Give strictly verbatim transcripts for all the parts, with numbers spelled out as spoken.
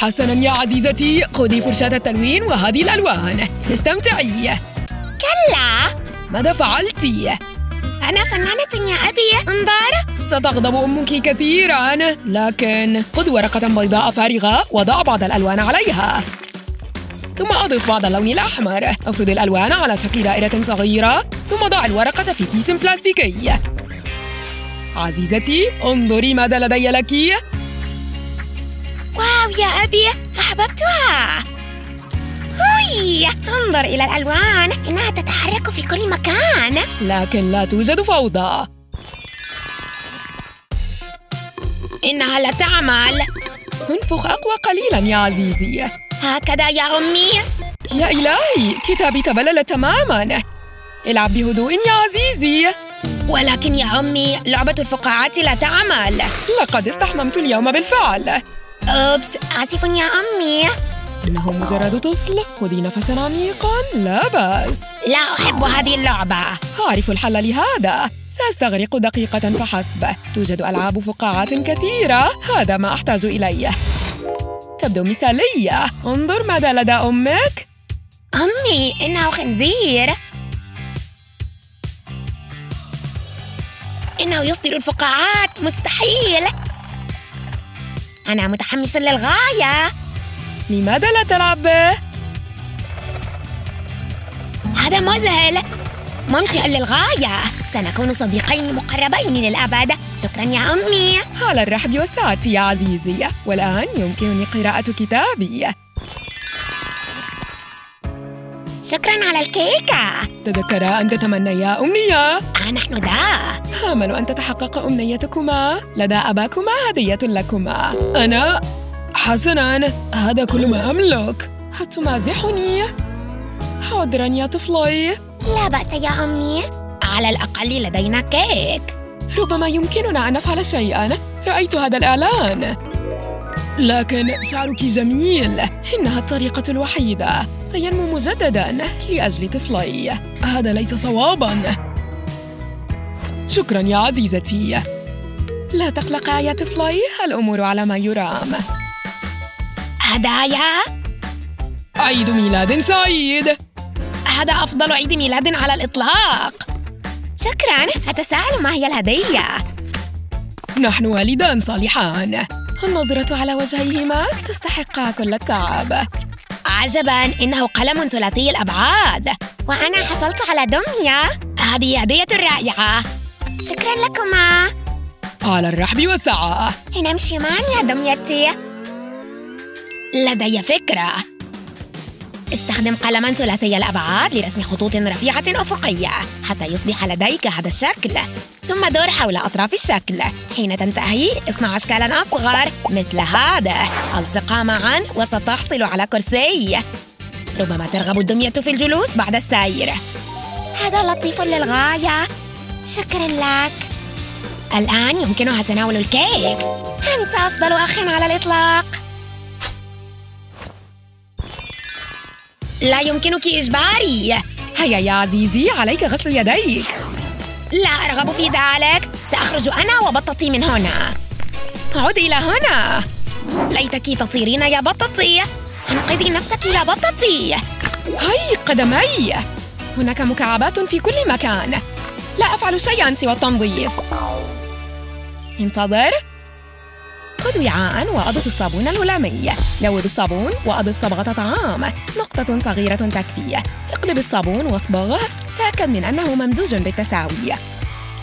حسناً يا عزيزتي، خذي فرشاة التلوين وهذه الألوان، استمتعي. كلا، ماذا فعلتِ؟ أنا فنانة يا أبي، انظر. ستغضب أمك كثيراً، لكن خذ ورقة بيضاء فارغة وضع بعض الألوان عليها، ثم أضف بعض اللون الأحمر. أفرد الألوان على شكل دائرة صغيرة، ثم ضع الورقة في كيس بلاستيكي. عزيزتي، انظري ماذا لدي لك. واو يا أبي، أحببتها. هوي، انظر إلى الألوان، إنها تتحرك في كل مكان. لكن لا توجد فوضى. إنها لا تعمل. انفخ أقوى قليلاً يا عزيزي. هكذا يا أمي. يا إلهي، كتابي تبلل تماماً. العب بهدوء يا عزيزي. ولكن يا أمي، لعبة الفقاعات لا تعمل. لقد استحممت اليوم بالفعل. أوبس، آسف يا أمي. إنه مجرد طفل، خذي نفساً عميقاً، لا بأس. لا أحب هذه اللعبة. أعرف الحل لهذا، سأستغرق دقيقة فحسب. توجد ألعاب فقاعات كثيرة، هذا ما أحتاج إليه. تبدو مثالية، انظر ماذا لدى أمك. أمي، إنه خنزير. إنه يصدر الفقاعات، مستحيل. أنا متحمس للغاية. لماذا لا تلعب به؟ هذا مذهل، ممتع للغاية. سنكون صديقين مقربين للأبد. شكرا يا أمي. على الرحب والسعة يا عزيزي. والآن يمكنني قراءة كتابي. شكرا على الكيكة. تذكرا أن تتمنيا أمنية. آه نحن ذا. آمل أن تتحقق أمنيتكما. لدى أباكما هدية لكما. أنا؟ حسناً، هذا كل ما أملك. أتمازحني؟ حاضراً يا طفلي. لا بأس يا أمي، على الأقل لدينا كيك. ربما يمكننا أن نفعل شيئاً. رأيت هذا الإعلان، لكن شعرك جميل. إنها الطريقة الوحيدة. سينمو مجدداً لأجل طفلي. هذا ليس صواباً. شكراً يا عزيزتي. لا تقلقا يا طفلي، الأمور على ما يرام. هدايا؟ عيد ميلاد سعيد. هذا أفضل عيد ميلاد على الإطلاق. شكراً، أتساءل ما هي الهدية؟ نحن والدان صالحان. النظرة على وجهيهما تستحق كل التعب. عجباً، إنه قلم ثلاثي الأبعاد. وأنا حصلت على دمية. هذه هدية رائعة. شكراً لكما. على الرحب والسعة. لنمشي معاً يا دميتي. لدي فكرة. استخدم قلماً ثلاثي الأبعاد لرسم خطوط رفيعة أفقية حتى يصبح لديك هذا الشكل، ثم دور حول أطراف الشكل. حين تنتهي، اصنع أشكالاً أصغر مثل هذا، ألصقا معاً وستحصل على كرسي. ربما ترغب الدمية في الجلوس بعد السير. هذا لطيف للغاية، شكراً لك. الآن يمكنها تناول الكيك. أنت أفضل أخ على الإطلاق. لا يمكنك إجباري. هيا يا عزيزي، عليك غسل يديك. لا أرغب في ذلك. سأخرج أنا وبطتي من هنا. عد إلى هنا. ليتك تطيرين يا بطتي. انقذي نفسك يا بطتي. هاي قدمي. هناك مكعبات في كل مكان. لا أفعل شيئاً سوى التنظيف. انتظر. خذ وعاءً وأضف الصابون الهلامي. لوّد الصابون وأضف صبغة طعام، نقطة صغيرة تكفي. اقلب الصابون واصبغه، تأكد من أنه ممزوج بالتساوي.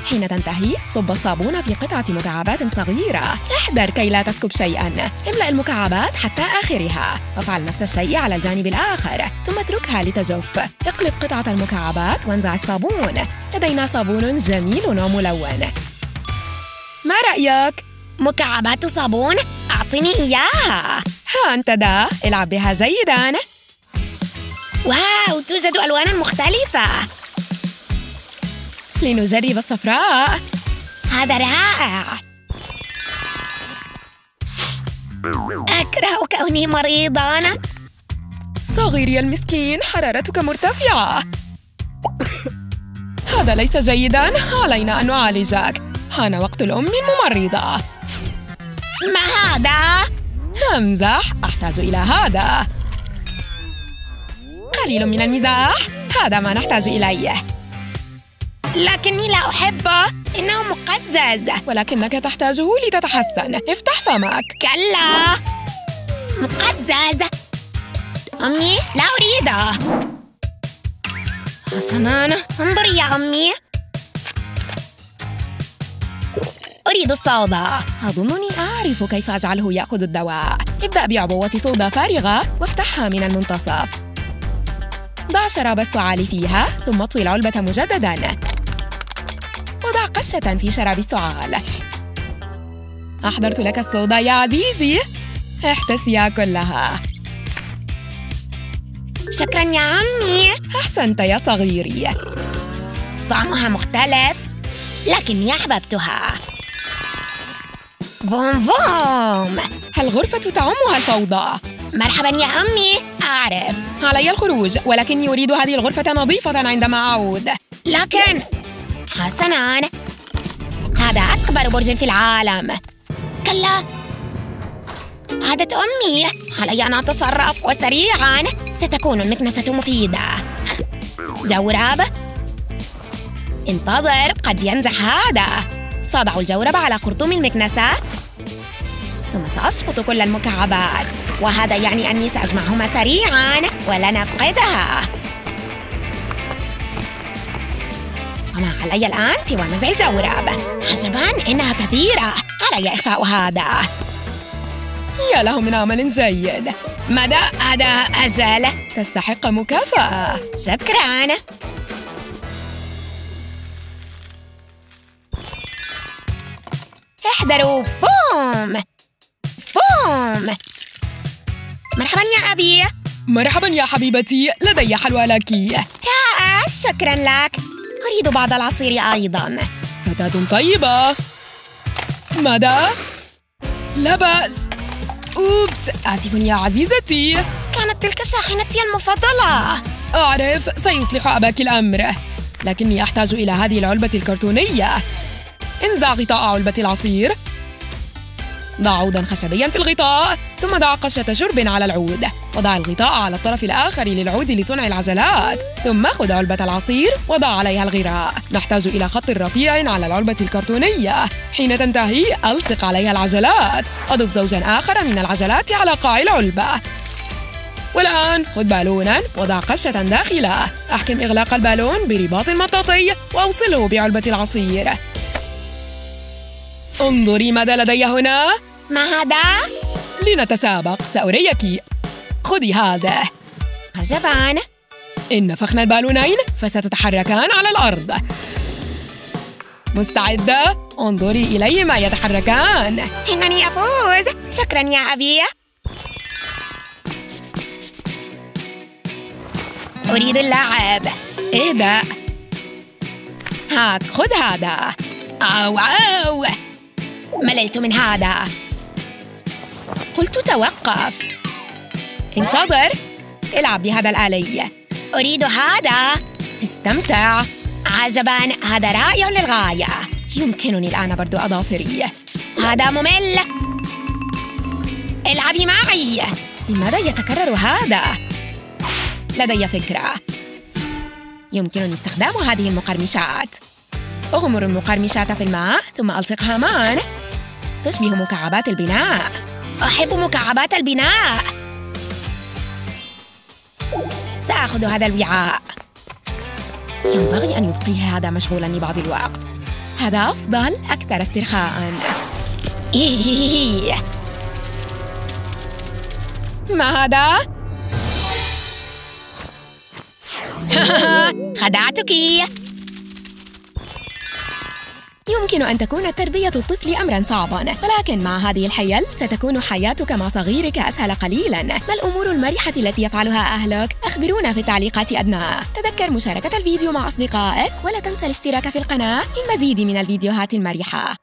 حين تنتهي، صب الصابون في قطعة مكعبات صغيرة. احذر كي لا تسكب شيئاً. املأ المكعبات حتى آخرها. افعل نفس الشيء على الجانب الآخر، ثم اتركها لتجف. اقلب قطعة المكعبات وانزع الصابون. لدينا صابون جميل وملون. ما رأيك؟ مكعبات صابون؟ أعطني إياها. ها أنت ذا، العب بها جيداً. واو، توجد ألوان مختلفة. لنجرب الصفراء. هذا رائع. أكره كوني مريضاً. صغيري المسكين، حرارتك مرتفعة. هذا ليس جيداً، علينا أن نعالجك. حان وقت الأم الممرضة. ما هذا؟ نمزح، أحتاج إلى هذا. قليل من المزاح، هذا ما نحتاج إليه. لكني لا أحبه، إنه مقزز. ولكنك تحتاجه لتتحسن، افتح فمك. كلا، مقزز. أمي، لا أريده. حسناً، انظري يا أمي. أريد الصودا. أظنني أعرف كيف أجعله يأخذ الدواء. ابدأ بعبوة صودا فارغة وافتحها من المنتصف. ضع شراب السعال فيها، ثم اطوي العلبة مجدداً. وضع قشة في شراب السعال. أحضرت لك الصودا يا عزيزي. احتسيها كلها. شكراً يا عمي. أحسنت يا صغيري. طعمها مختلف، لكني أحببتها. فوم فوم، الغرفة تعمها الفوضى. مرحباً يا عمي، أعرف. علي الخروج، ولكني أريد هذه الغرفة نظيفة عندما أعود. لكن حسناً، هذا أكبر برج في العالم. كلا، عادت أمي. علي أن أتصرف وسريعاً. ستكون المكنسة مفيدة. جورب، انتظر، قد ينجح هذا. سأضع الجورب على خرطوم المكنسة، ثم سأشفط كل المكعبات، وهذا يعني أني سأجمعهما سريعاً ولا نفقدها. وما علي الآن سوى نزع الجورب. عجباً، إنها كثيرة. علي إخفاء هذا. يا له من عمل جيد. مدى هذا أجل؟ تستحق مكافأة. شكراً. احضروا، بوم بوم. مرحباً يا أبي. مرحباً يا حبيبتي، لدي حلوى لك. رائع، شكراً لك. أريد بعض العصير أيضاً. فتاة طيبة. مدى؟ لا بأس. أوبس، آسف يا عزيزتي. كانت تلك شاحنتي المفضلة. أعرف، سيصلح أباك الأمر. لكني أحتاج إلى هذه العلبة الكرتونية. انزع غطاء علبة العصير. ضع عودا خشبيا في الغطاء، ثم ضع قشة شرب على العود، وضع الغطاء على الطرف الآخر للعود لصنع العجلات، ثم خذ علبة العصير وضع عليها الغراء. نحتاج إلى خط رفيع على العلبة الكرتونية. حين تنتهي ألصق عليها العجلات. أضف زوجا آخر من العجلات على قاع العلبة. والآن خذ بالوناً وضع قشة داخله. أحكم إغلاق البالون برباط مطاطي وأوصله بعلبة العصير. انظري ماذا لدي هنا. ما هذا؟ لنتسابق، سأريك. خذي هذا. عجباً. إن فخنا البالونين فستتحركان على الأرض. مستعدة؟ انظري إليهما يتحركان. إنني أفوز. شكراً يا أبي. أريد اللعب. اهدأ. هاك، خذ هذا. أو أو مللت من هذا. قلت توقف. انتظر، العب بهذا الآلي. أريد هذا. استمتع. عجباً، هذا رائع للغاية. يمكنني الآن برد أظافري. هذا ممل. العبي معي. لماذا يتكرر هذا؟ لدي فكرة. يمكنني استخدام هذه المقرمشات. أغمر المقرمشات في الماء، ثم ألصقها معاً. تشبه مكعبات البناء. أحب مكعبات البناء. سأخذ هذا الوعاء. ينبغي أن يبقيه هذا مشغولاً لبعض الوقت. هذا أفضل، أكثر استرخاءً. ما هذا؟ خدعتك. يمكن أن تكون تربية الطفل أمراً صعباً، ولكن مع هذه الحيل ستكون حياتك مع صغيرك أسهل قليلاً. ما الأمور المرحة التي يفعلها أهلك؟ أخبرونا في التعليقات أدنى. تذكر مشاركة الفيديو مع أصدقائك، ولا تنسى الاشتراك في القناة للمزيد من الفيديوهات المرحة.